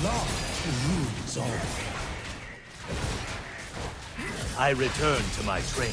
Love rules all. I return to my training.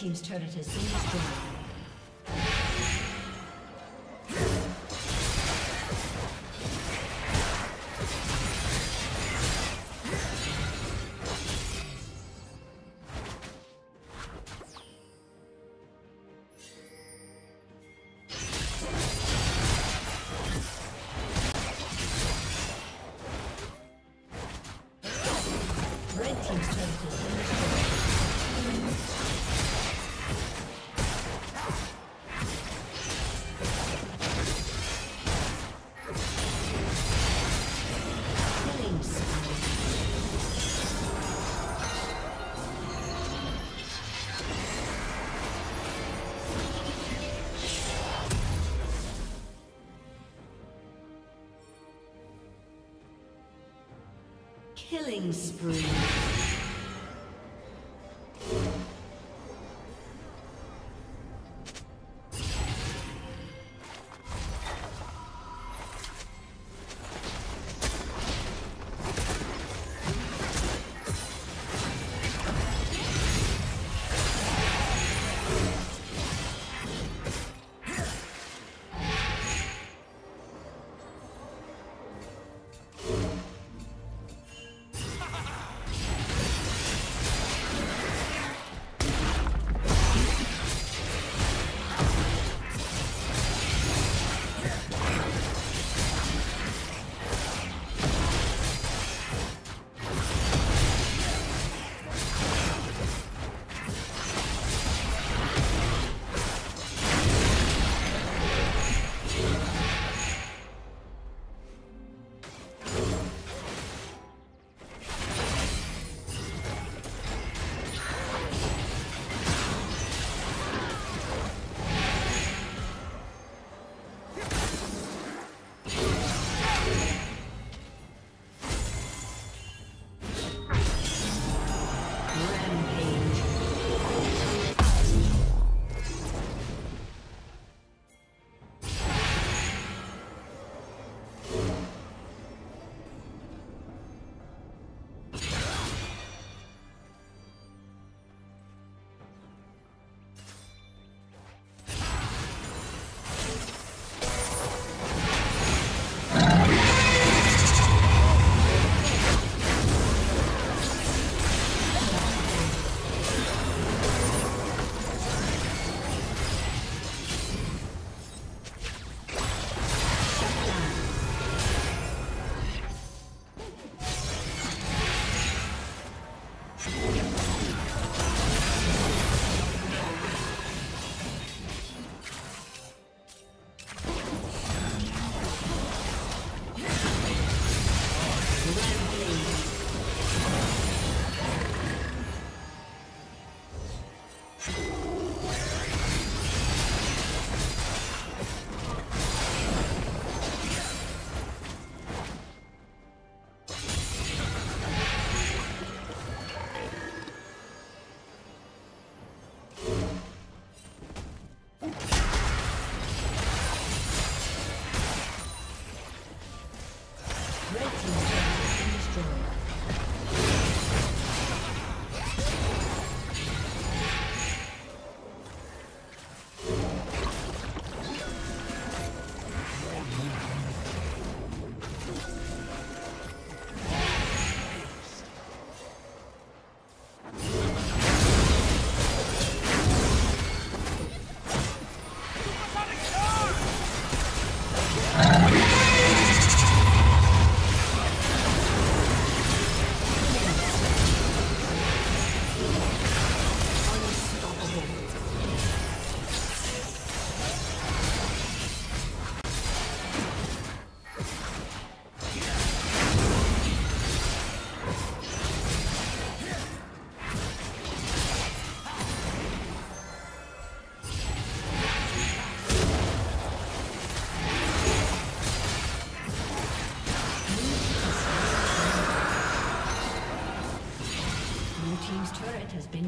team's turret has been destroyed. Killing spree.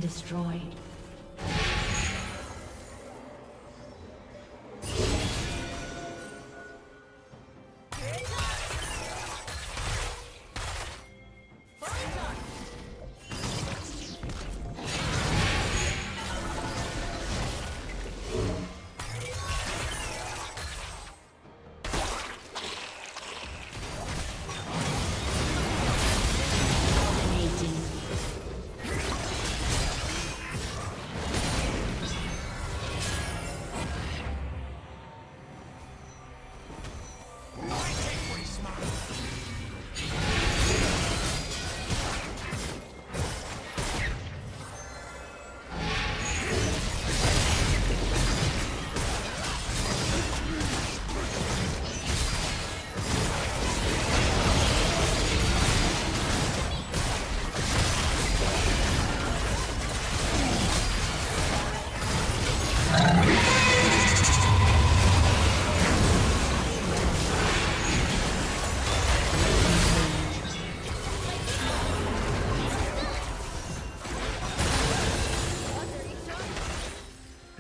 Destroyed.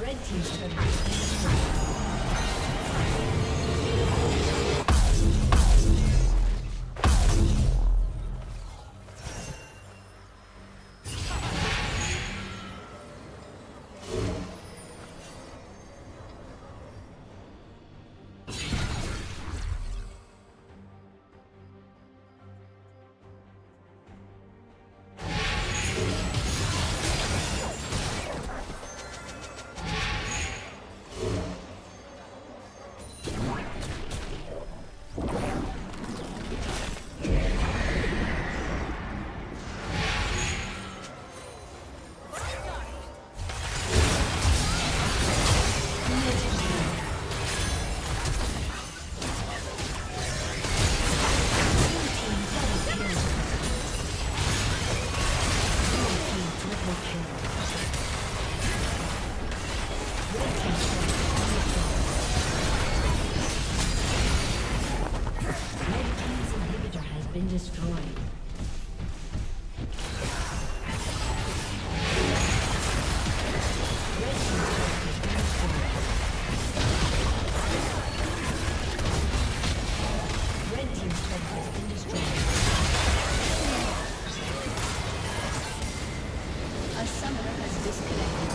Red team's turret has been destroyed. Destroyed. A summoner has disconnected.